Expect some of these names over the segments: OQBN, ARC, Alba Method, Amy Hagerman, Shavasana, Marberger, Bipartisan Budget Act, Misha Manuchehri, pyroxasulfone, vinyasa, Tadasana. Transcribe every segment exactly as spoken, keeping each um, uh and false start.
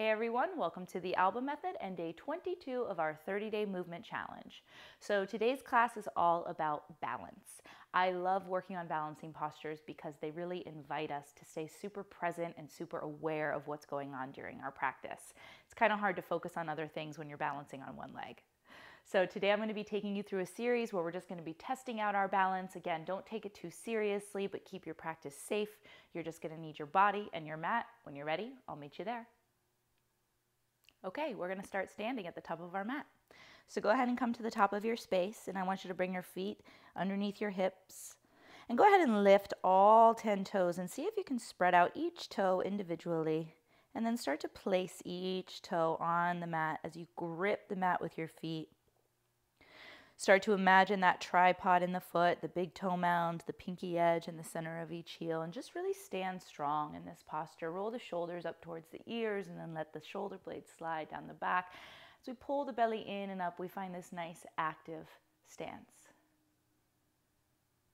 Hey everyone, welcome to the Alba Method and day twenty-two of our thirty day movement challenge. So today's class is all about balance. I love working on balancing postures because they really invite us to stay super present and super aware of what's going on during our practice. It's kind of hard to focus on other things when you're balancing on one leg. So today I'm going to be taking you through a series where we're just going to be testing out our balance. Again, don't take it too seriously, but keep your practice safe. You're just going to need your body and your mat. When you're ready, I'll meet you there. Okay, we're going to start standing at the top of our mat. So go ahead and come to the top of your space, and I want you to bring your feet underneath your hips. And go ahead and lift all ten toes and see if you can spread out each toe individually. And then start to place each toe on the mat as you grip the mat with your feet. Start to imagine that tripod in the foot, the big toe mound, the pinky edge, and the center of each heel. And just really stand strong in this posture. Roll the shoulders up towards the ears and then let the shoulder blades slide down the back. As we pull the belly in and up, we find this nice active stance.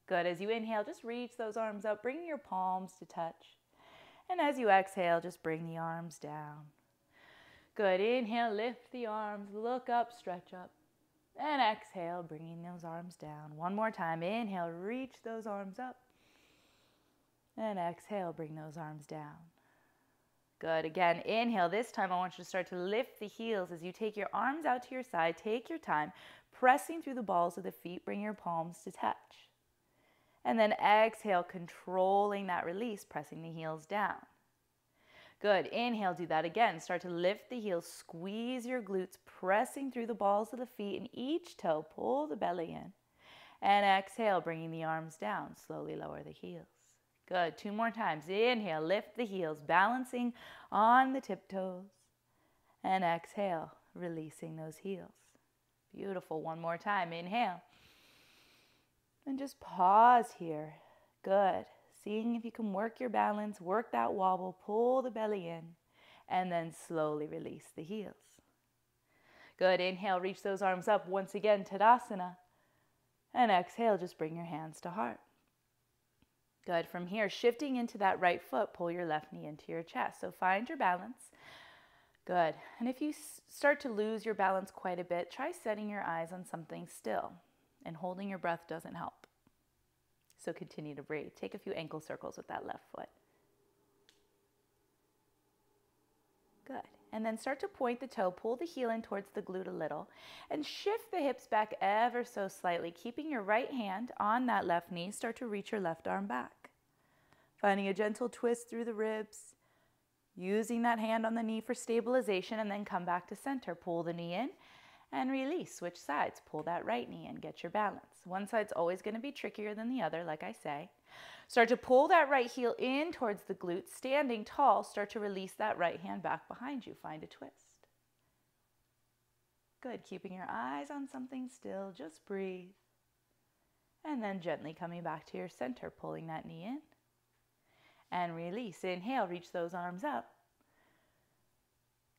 Good. As you inhale, just reach those arms up. Bring your palms to touch. And as you exhale, just bring the arms down. Good. Inhale, lift the arms. Look up, stretch up. And exhale, bringing those arms down. One more time. Inhale, reach those arms up. And exhale, bring those arms down. Good. Again, inhale. This time I want you to start to lift the heels as you take your arms out to your side. Take your time, pressing through the balls of the feet. Bring your palms to touch. And then exhale, controlling that release, pressing the heels down. Good. Inhale, do that again. Start to lift the heels, squeeze your glutes, pressing through the balls of the feet and each toe, pull the belly in. And exhale, bringing the arms down, slowly lower the heels. Good. Two more times. Inhale, lift the heels, balancing on the tiptoes. And exhale, releasing those heels. Beautiful. One more time. Inhale. And just pause here. Good. Seeing if you can work your balance, work that wobble, pull the belly in, and then slowly release the heels. Good. Inhale, reach those arms up. Once again, Tadasana. And exhale, just bring your hands to heart. Good. From here, shifting into that right foot, pull your left knee into your chest. So find your balance. Good. And if you start to lose your balance quite a bit, try setting your eyes on something still. And holding your breath doesn't help. So continue to breathe. Take a few ankle circles with that left foot. Good. And then start to point the toe, pull the heel in towards the glute a little, and shift the hips back ever so slightly, keeping your right hand on that left knee. Start to reach your left arm back. Finding a gentle twist through the ribs, using that hand on the knee for stabilization, and then come back to center. Pull the knee in. And release, switch sides, pull that right knee and get your balance. One side's always going to be trickier than the other, like I say. Start to pull that right heel in towards the glute, standing tall, start to release that right hand back behind you, find a twist. Good, keeping your eyes on something still, just breathe. And then gently coming back to your center, pulling that knee in. And release, inhale, reach those arms up.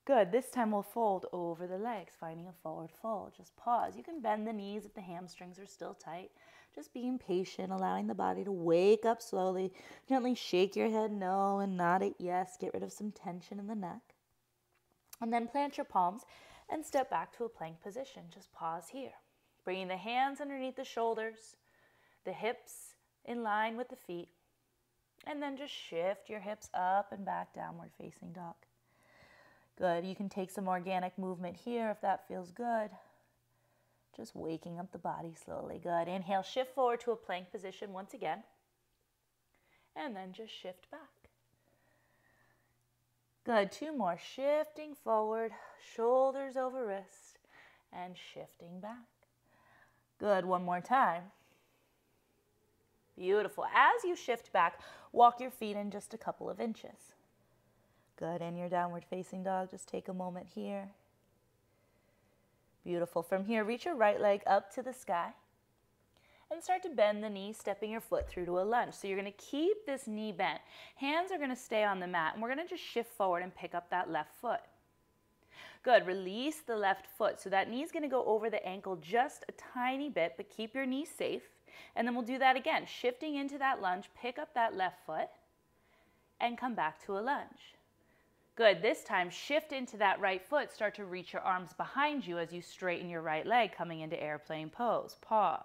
Good. This time we'll fold over the legs, finding a forward fold. Just pause. You can bend the knees if the hamstrings are still tight. Just being patient, allowing the body to wake up slowly. Gently shake your head no and nod it yes. Get rid of some tension in the neck. And then plant your palms and step back to a plank position. Just pause here. Bringing the hands underneath the shoulders, the hips in line with the feet. And then just shift your hips up and back, downward facing dog. Good. You can take some organic movement here if that feels good. Just waking up the body slowly. Good. Inhale, shift forward to a plank position once again. And then just shift back. Good. Two more. Shifting forward, shoulders over wrist, and shifting back. Good. One more time. Beautiful. As you shift back, walk your feet in just a couple of inches. Good, and your downward facing dog, just take a moment here. Beautiful. From here, reach your right leg up to the sky and start to bend the knee, stepping your foot through to a lunge. So you're going to keep this knee bent. Hands are going to stay on the mat, and we're going to just shift forward and pick up that left foot. Good, release the left foot. So that knee's going to go over the ankle just a tiny bit, but keep your knee safe. And then we'll do that again, shifting into that lunge, pick up that left foot, and come back to a lunge. Good. This time, shift into that right foot. Start to reach your arms behind you as you straighten your right leg, coming into airplane pose. Pause.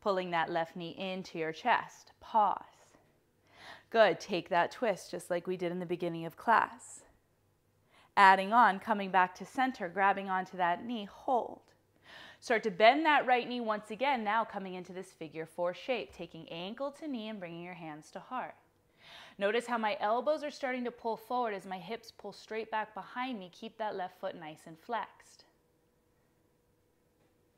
Pulling that left knee into your chest. Pause. Good. Take that twist, just like we did in the beginning of class. Adding on, coming back to center, grabbing onto that knee. Hold. Start to bend that right knee once again, now coming into this figure four shape, taking ankle to knee and bringing your hands to heart. Notice how my elbows are starting to pull forward as my hips pull straight back behind me. Keep that left foot nice and flexed.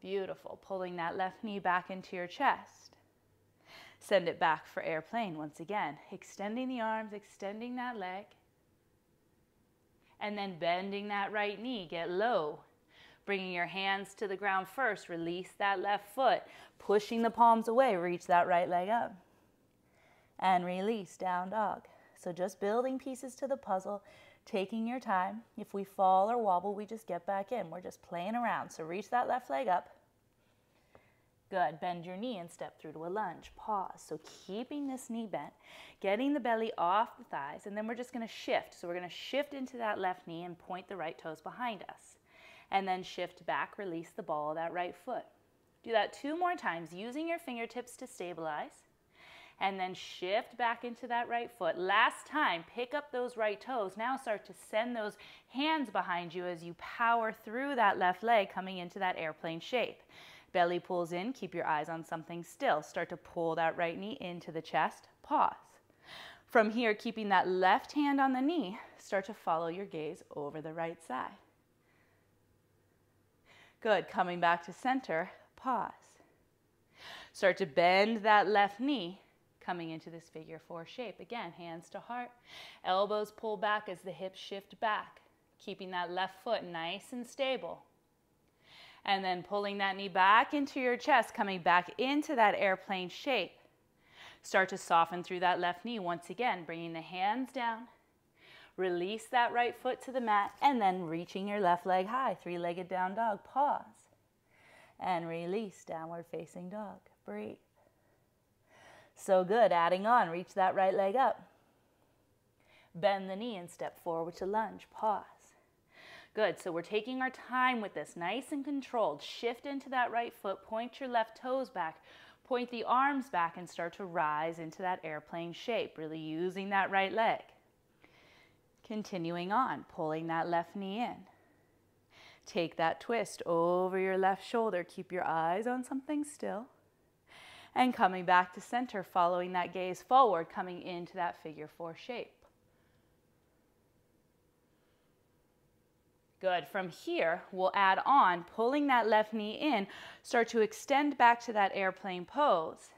Beautiful. Pulling that left knee back into your chest. Send it back for airplane once again. Extending the arms, extending that leg. And then bending that right knee. Get low. Bringing your hands to the ground first. Release that left foot. Pushing the palms away. Reach that right leg up. And release, down dog. So just building pieces to the puzzle. Taking your time. If we fall or wobble, we just get back in. We're just playing around. So reach that left leg up. Good. Bend your knee and step through to a lunge. Pause. So keeping this knee bent. Getting the belly off the thighs. And then we're just going to shift. So we're going to shift into that left knee and point the right toes behind us. And then shift back, release the ball of that right foot. Do that two more times, using your fingertips to stabilize. And then shift back into that right foot. Last time, pick up those right toes. Now start to send those hands behind you as you power through that left leg, coming into that airplane shape. Belly pulls in, keep your eyes on something still. Start to pull that right knee into the chest, pause. From here, keeping that left hand on the knee, start to follow your gaze over the right side. Good. Coming back to center, pause. Start to bend that left knee, coming into this figure four shape. Again, hands to heart. Elbows pull back as the hips shift back, keeping that left foot nice and stable. And then pulling that knee back into your chest, coming back into that airplane shape. Start to soften through that left knee once again, bringing the hands down. Release that right foot to the mat and then reaching your left leg high. Three-legged down dog. Pause. And release, downward facing dog. Breathe. So good. Adding on. Reach that right leg up. Bend the knee and step forward to lunge. Pause. Good. So we're taking our time with this. Nice and controlled. Shift into that right foot. Point your left toes back. Point the arms back and start to rise into that airplane shape. Really using that right leg. Continuing on, pulling that left knee in. Take that twist over your left shoulder. Keep your eyes on something still. And coming back to center, following that gaze forward, coming into that figure four shape. Good. From here, we'll add on, pulling that left knee in. Start to extend back to that airplane pose.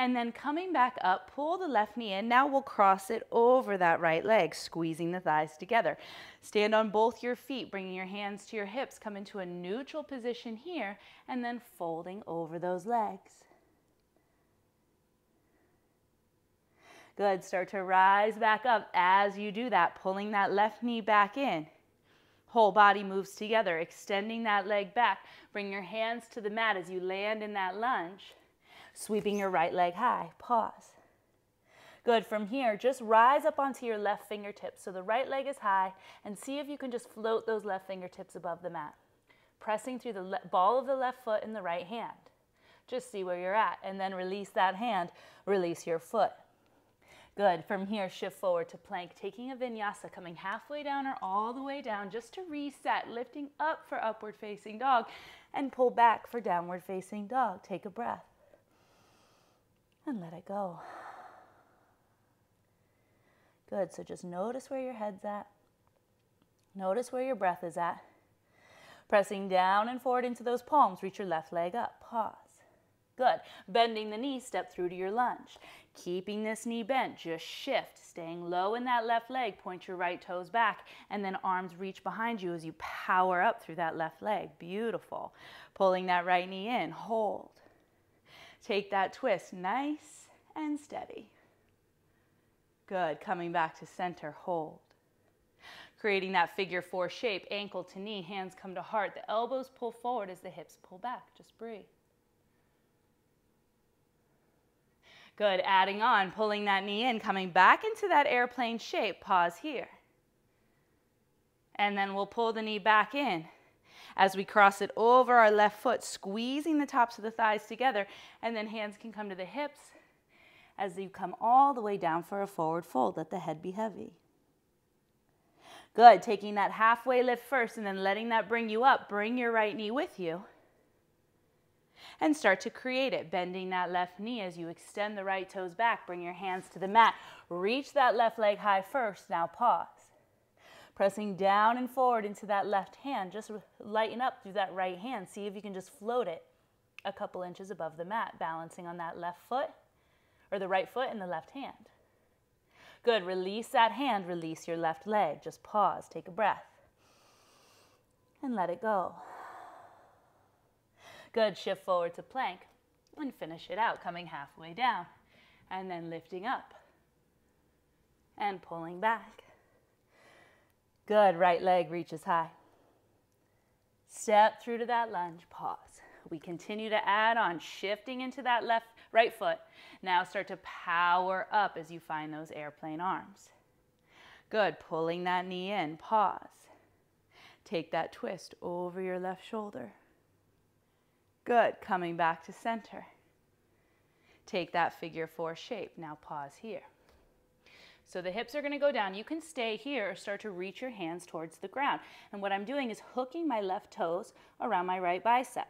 And then coming back up, pull the left knee in. Now we'll cross it over that right leg, squeezing the thighs together. Stand on both your feet, bringing your hands to your hips. Come into a neutral position here, and then folding over those legs. Good. Start to rise back up as you do that, pulling that left knee back in. Whole body moves together, extending that leg back. Bring your hands to the mat as you land in that lunge. Sweeping your right leg high. Pause. Good. From here, just rise up onto your left fingertips. So the right leg is high, and see if you can just float those left fingertips above the mat. Pressing through the ball of the left foot and the right hand. Just see where you're at, and then release that hand. Release your foot. Good. From here, shift forward to plank, taking a vinyasa, coming halfway down or all the way down just to reset, lifting up for upward facing dog, and pull back for downward facing dog. Take a breath. And let it go. Good. So just notice where your head's at. Notice where your breath is at. Pressing down and forward into those palms. Reach your left leg up. Pause. Good. Bending the knee, step through to your lunge. Keeping this knee bent, just shift. Staying low in that left leg. Point your right toes back. And then arms reach behind you as you power up through that left leg. Beautiful. Pulling that right knee in. Hold. Take that twist, nice and steady. Good. Coming back to center, hold. Creating that figure four shape, ankle to knee, hands come to heart. The elbows pull forward as the hips pull back. Just breathe. Good, adding on, pulling that knee in, coming back into that airplane shape, pause here. And then we'll pull the knee back in. As we cross it over our left foot, squeezing the tops of the thighs together, and then hands can come to the hips as you come all the way down for a forward fold. Let the head be heavy. Good, taking that halfway lift first and then letting that bring you up. Bring your right knee with you and start to create it, bending that left knee as you extend the right toes back. Bring your hands to the mat. Reach that left leg high first. Now pause. Pressing down and forward into that left hand. Just lighten up through that right hand. See if you can just float it a couple inches above the mat, balancing on that left foot, or the right foot and the left hand. Good. Release that hand. Release your left leg. Just pause. Take a breath. And let it go. Good. Shift forward to plank and finish it out, coming halfway down. And then lifting up and pulling back. Good, right leg reaches high. Step through to that lunge, pause. We continue to add on, shifting into that left, right foot. Now start to power up as you find those airplane arms. Good, pulling that knee in, pause. Take that twist over your left shoulder. Good, coming back to center. Take that figure four shape, now pause here. So the hips are going to go down. You can stay here or start to reach your hands towards the ground. And what I'm doing is hooking my left toes around my right bicep.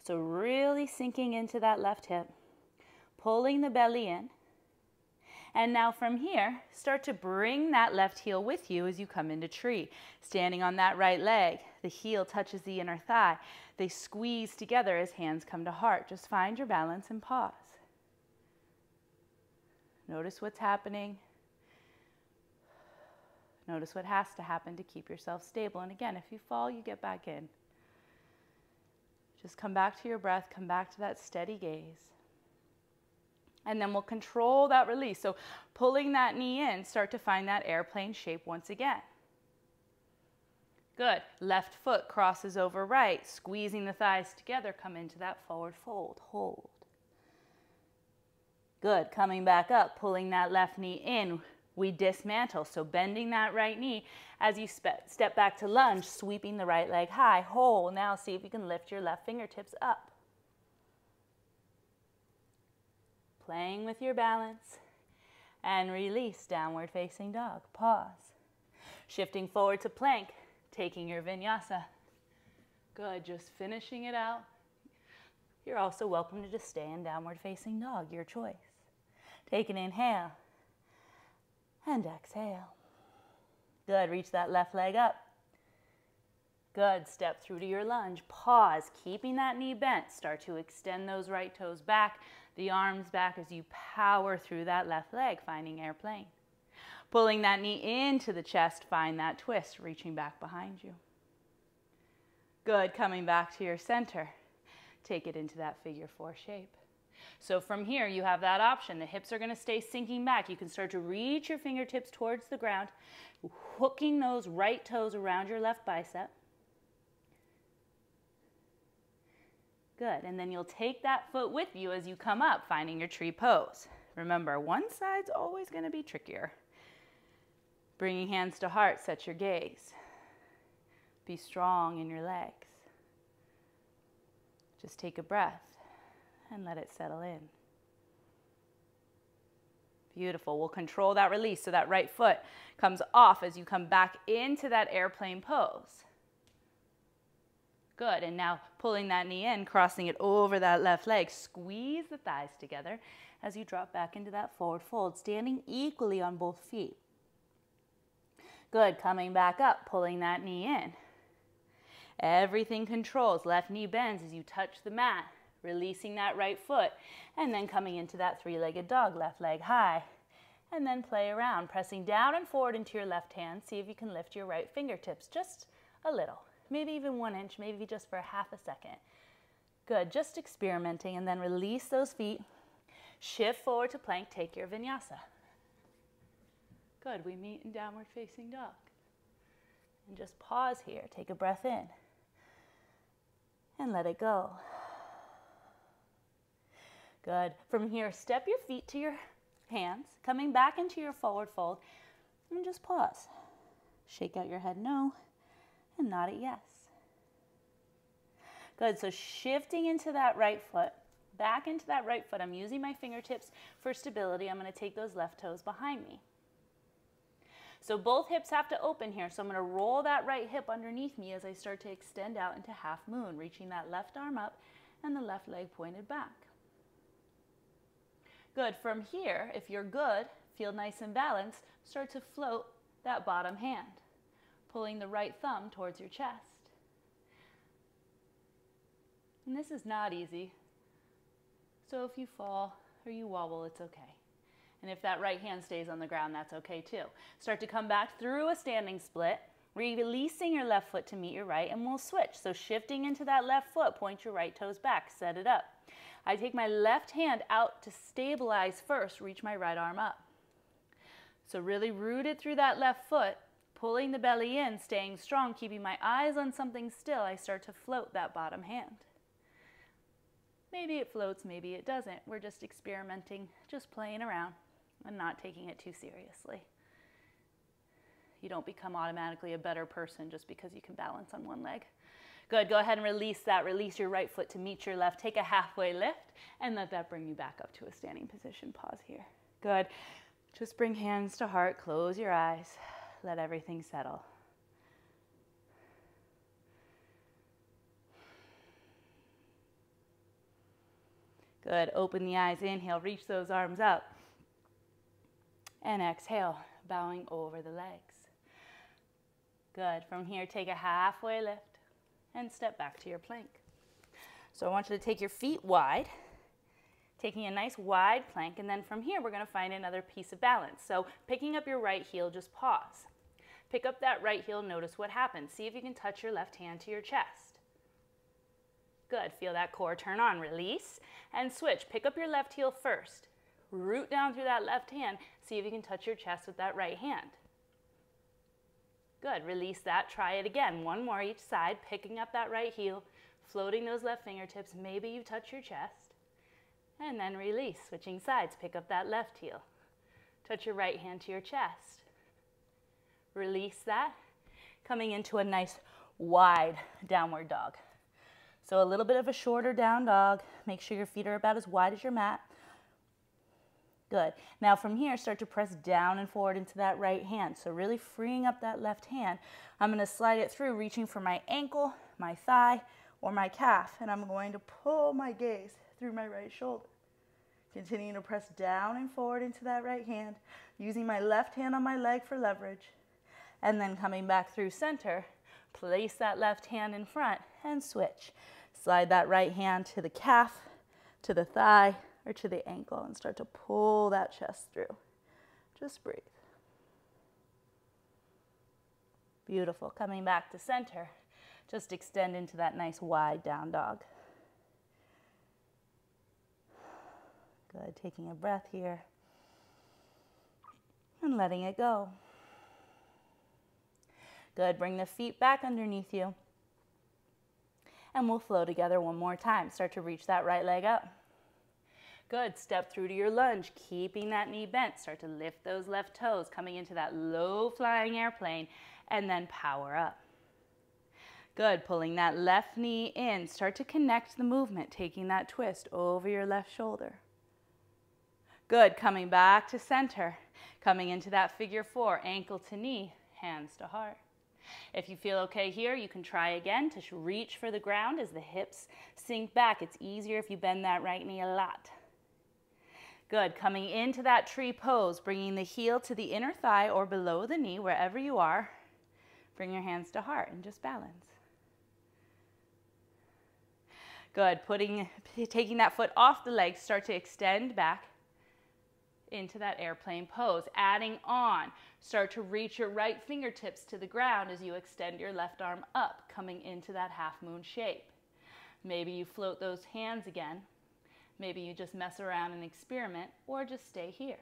So really sinking into that left hip, pulling the belly in. And now from here, start to bring that left heel with you as you come into tree. Standing on that right leg, the heel touches the inner thigh. They squeeze together as hands come to heart. Just find your balance and pause. Notice what's happening. Notice what has to happen to keep yourself stable. And again, if you fall, you get back in. Just come back to your breath. Come back to that steady gaze. And then we'll control that release. So pulling that knee in, start to find that airplane shape once again. Good. Left foot crosses over right. Squeezing the thighs together. Come into that forward fold. Hold. Good. Coming back up. Pulling that left knee in. We dismantle, so bending that right knee as you step back to lunge, sweeping the right leg high. Hold. Now see if you can lift your left fingertips up. Playing with your balance and release, downward facing dog. Pause. Shifting forward to plank, taking your vinyasa. Good, just finishing it out. You're also welcome to just stay in downward facing dog, your choice. Take an inhale. And exhale. Good. Reach that left leg up. Good. Step through to your lunge. Pause. Keeping that knee bent. Start to extend those right toes back, the arms back as you power through that left leg, finding airplane. Pulling that knee into the chest. Find that twist, reaching back behind you. Good. Coming back to your center. Take it into that figure four shape. So from here, you have that option. The hips are going to stay sinking back. You can start to reach your fingertips towards the ground, hooking those right toes around your left bicep. Good. And then you'll take that foot with you as you come up, finding your tree pose. Remember, one side's always going to be trickier. Bringing hands to heart, set your gaze. Be strong in your legs. Just take a breath. And let it settle in. Beautiful. We'll control that release so that right foot comes off as you come back into that airplane pose. Good. And now pulling that knee in, crossing it over that left leg. Squeeze the thighs together as you drop back into that forward fold, standing equally on both feet. Good. Coming back up, pulling that knee in. Everything controls. Left knee bends as you touch the mat. Releasing that right foot and then coming into that three-legged dog, left leg high. And then play around, pressing down and forward into your left hand. See if you can lift your right fingertips just a little, maybe even one inch, maybe just for half a second. Good, just experimenting and then release those feet. Shift forward to plank, take your vinyasa. Good, we meet in downward facing dog. And just pause here, take a breath in and let it go. Good. From here, step your feet to your hands, coming back into your forward fold, and just pause. Shake out your head no, and nod it yes. Good, so shifting into that right foot, back into that right foot. I'm using my fingertips for stability. I'm gonna take those left toes behind me. So both hips have to open here. So I'm gonna roll that right hip underneath me as I start to extend out into half moon, reaching that left arm up and the left leg pointed back. Good, from here, if you're good, feel nice and balanced, start to float that bottom hand, pulling the right thumb towards your chest. And this is not easy, so if you fall or you wobble, it's okay. And if that right hand stays on the ground, that's okay too. Start to come back through a standing split, releasing your left foot to meet your right, and we'll switch. So shifting into that left foot, point your right toes back, set it up. I take my left hand out to stabilize first, reach my right arm up. So really rooted through that left foot, pulling the belly in, staying strong, keeping my eyes on something still, I start to float that bottom hand. Maybe it floats, maybe it doesn't. We're just experimenting, just playing around and not taking it too seriously. You don't become automatically a better person just because you can balance on one leg. Good, go ahead and release that. Release your right foot to meet your left. Take a halfway lift and let that bring you back up to a standing position. Pause here. Good, just bring hands to heart. Close your eyes. Let everything settle. Good, open the eyes, inhale, reach those arms up. And exhale, bowing over the legs. Good, from here, take a halfway lift and step back to your plank. So I want you to take your feet wide, taking a nice wide plank, and then from here, we're gonna find another piece of balance. So picking up your right heel, just pause. Pick up that right heel, notice what happens. See if you can touch your left hand to your chest. Good, feel that core turn on, release, and switch. Pick up your left heel first. Root down through that left hand, see if you can touch your chest with that right hand. Good, release that, try it again. One more each side, picking up that right heel, floating those left fingertips, maybe you touch your chest, and then release, switching sides, pick up that left heel. Touch your right hand to your chest. Release that, coming into a nice wide downward dog. So a little bit of a shorter down dog. Make sure your feet are about as wide as your mat. Good. Now from here, start to press down and forward into that right hand. So really freeing up that left hand. I'm going to slide it through, reaching for my ankle, my thigh, or my calf. And I'm going to pull my gaze through my right shoulder. Continuing to press down and forward into that right hand, using my left hand on my leg for leverage. And then coming back through center, place that left hand in front and switch. Slide that right hand to the calf, to the thigh, or to the ankle and start to pull that chest through. Just breathe. Beautiful. Coming back to center, just extend into that nice wide down dog. Good. Taking a breath here and letting it go. Good, bring the feet back underneath you. And we'll flow together one more time. Start to reach that right leg up. Good, step through to your lunge, keeping that knee bent. Start to lift those left toes, coming into that low flying airplane, and then power up. Good, pulling that left knee in. Start to connect the movement, taking that twist over your left shoulder. Good, coming back to center, coming into that figure four, ankle to knee, hands to heart. If you feel okay here, you can try again to reach for the ground as the hips sink back. It's easier if you bend that right knee a lot. Good. Coming into that tree pose, bringing the heel to the inner thigh or below the knee, wherever you are. Bring your hands to heart and just balance. Good. Putting, taking that foot off the leg, start to extend back into that airplane pose. Adding on, start to reach your right fingertips to the ground as you extend your left arm up, coming into that half moon shape. Maybe you float those hands again. Maybe you just mess around and experiment, or just stay here.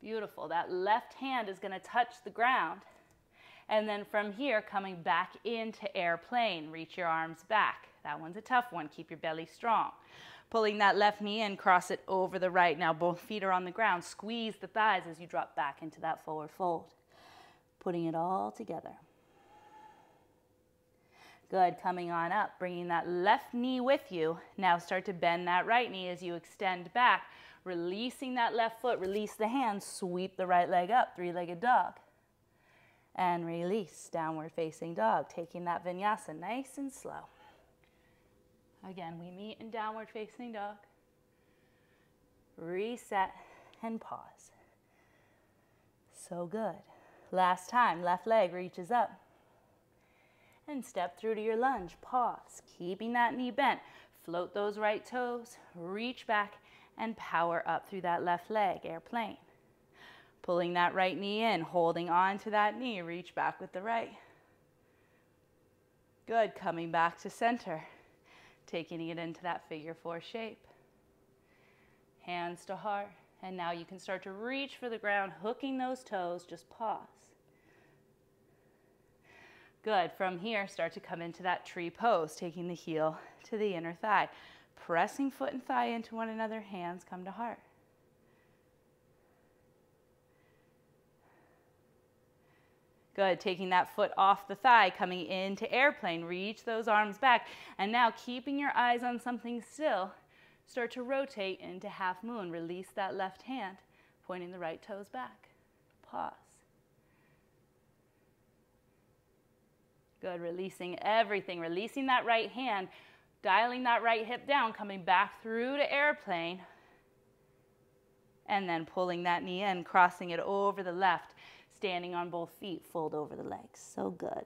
Beautiful. That left hand is going to touch the ground. And then from here, coming back into airplane, reach your arms back. That one's a tough one. Keep your belly strong. pulling that left knee and cross it over the right. Now both feet are on the ground. Squeeze the thighs as you drop back into that forward fold. Putting it all together. Good, coming on up, bringing that left knee with you. Now start to bend that right knee as you extend back, releasing that left foot, release the hand, sweep the right leg up, three-legged dog. And release, downward facing dog, taking that vinyasa nice and slow. Again, we meet in downward facing dog. Reset and pause. So good. Last time, left leg reaches up. And step through to your lunge, pause, keeping that knee bent. Float those right toes, reach back and power up through that left leg, airplane. Pulling that right knee in, holding on to that knee, reach back with the right. Good, coming back to center. Taking it into that figure four shape. Hands to heart. And now you can start to reach for the ground, hooking those toes, just pause. Good, from here, start to come into that tree pose, taking the heel to the inner thigh. Pressing foot and thigh into one another, hands come to heart. Good, taking that foot off the thigh, coming into airplane, reach those arms back. And now keeping your eyes on something still, start to rotate into half moon. Release that left hand, pointing the right toes back. Pause. Good, releasing everything, releasing that right hand, dialing that right hip down, coming back through to airplane. And then pulling that knee in, crossing it over the left. Standing on both feet, fold over the legs. So good.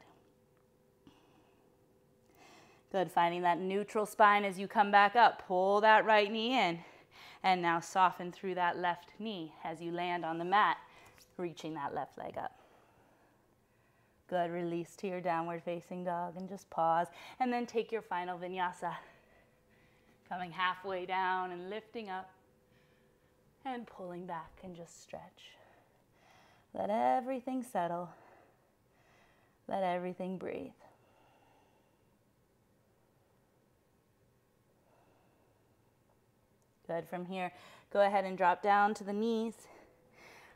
Good, finding that neutral spine as you come back up. Pull that right knee in. And now soften through that left knee as you land on the mat, reaching that left leg up. Good, release to your downward facing dog and just pause. And then take your final vinyasa. Coming halfway down and lifting up. And pulling back and just stretch. Let everything settle. Let everything breathe. Good, from here, go ahead and drop down to the knees.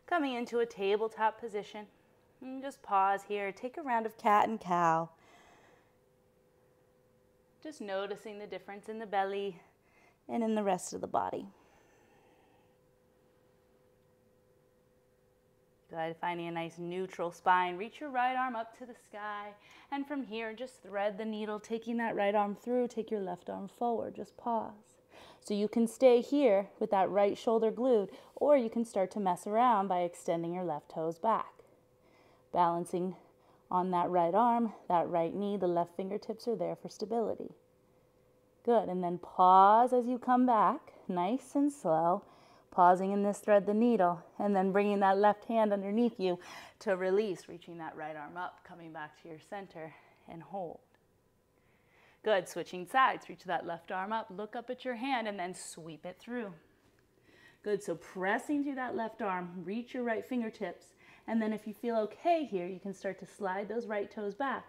Coming into a tabletop position. And just pause here, take a round of cat and cow. Just noticing the difference in the belly and in the rest of the body. Good, finding a nice neutral spine. Reach your right arm up to the sky. And from here, just thread the needle, taking that right arm through, take your left arm forward, just pause. So you can stay here with that right shoulder glued, or you can start to mess around by extending your left toes back. Balancing on that right arm, that right knee, the left fingertips are there for stability. Good, and then pause as you come back, nice and slow. Pausing in this thread the needle, and then bringing that left hand underneath you to release, reaching that right arm up, coming back to your center, and hold. Good, switching sides, reach that left arm up, look up at your hand, and then sweep it through. Good, so pressing through that left arm, reach your right fingertips, and then if you feel okay here, you can start to slide those right toes back,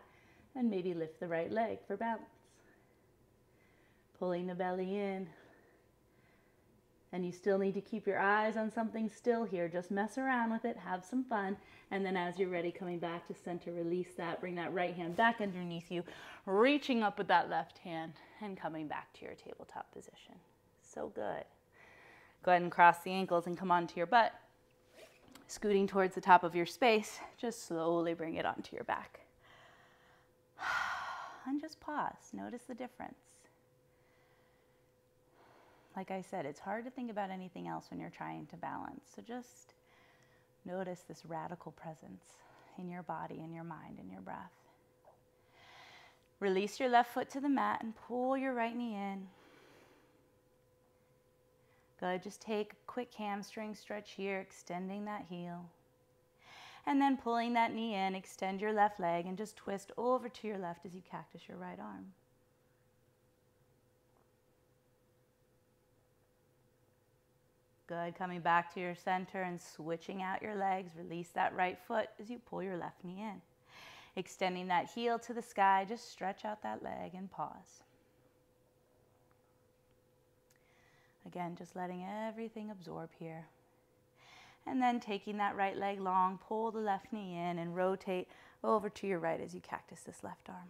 and maybe lift the right leg for balance. Pulling the belly in. And you still need to keep your eyes on something still here. Just mess around with it, have some fun. And then as you're ready, coming back to center, release that. Bring that right hand back underneath you, reaching up with that left hand and coming back to your tabletop position. So good. Go ahead and cross the ankles and come onto your butt. Scooting towards the top of your space, just slowly bring it onto your back. And just pause, notice the difference. Like I said, it's hard to think about anything else when you're trying to balance. So just notice this radical presence in your body, in your mind, in your breath. Release your left foot to the mat and pull your right knee in. Good, just take a quick hamstring stretch here, extending that heel. And then pulling that knee in, extend your left leg and just twist over to your left as you cactus your right arm. Good, coming back to your center and switching out your legs. Release that right foot as you pull your left knee in. Extending that heel to the sky, just stretch out that leg and pause. Again, just letting everything absorb here. And then taking that right leg long, pull the left knee in and rotate over to your right as you cactus this left arm.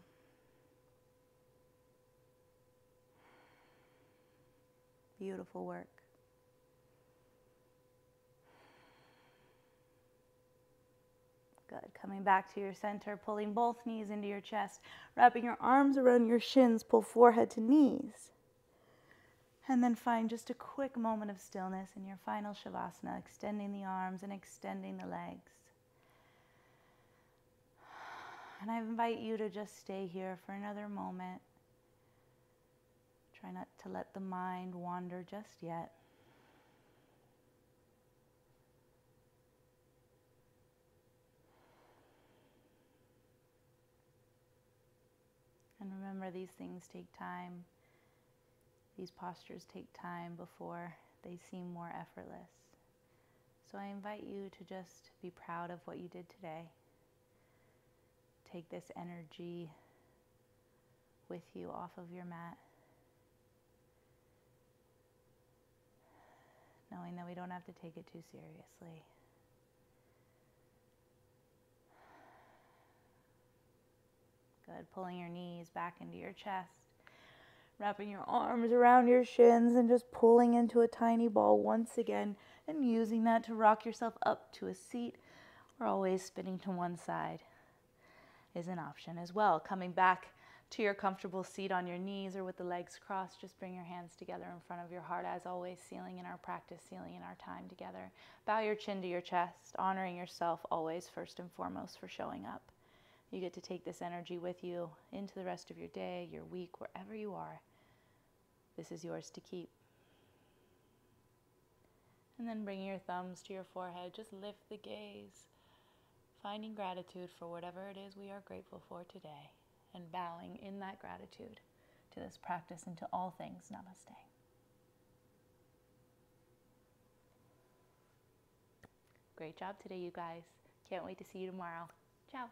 Beautiful work. Good, coming back to your center, pulling both knees into your chest, wrapping your arms around your shins, pull forehead to knees. And then find just a quick moment of stillness in your final Shavasana, extending the arms and extending the legs. And I invite you to just stay here for another moment. Try not to let the mind wander just yet. And remember, these things take time. These postures take time before they seem more effortless. So I invite you to just be proud of what you did today. Take this energy with you off of your mat, knowing that we don't have to take it too seriously. Good, pulling your knees back into your chest, wrapping your arms around your shins and just pulling into a tiny ball once again and using that to rock yourself up to a seat, or always spinning to one side is an option as well. Coming back to your comfortable seat on your knees or with the legs crossed, just bring your hands together in front of your heart, as always, sealing in our practice, sealing in our time together. Bow your chin to your chest, honoring yourself always first and foremost for showing up. You get to take this energy with you into the rest of your day, your week, wherever you are. This is yours to keep. And then bring your thumbs to your forehead. Just lift the gaze, finding gratitude for whatever it is we are grateful for today, and bowing in that gratitude to this practice and to all things Namaste. Great job today, you guys. Can't wait to see you tomorrow. Ciao.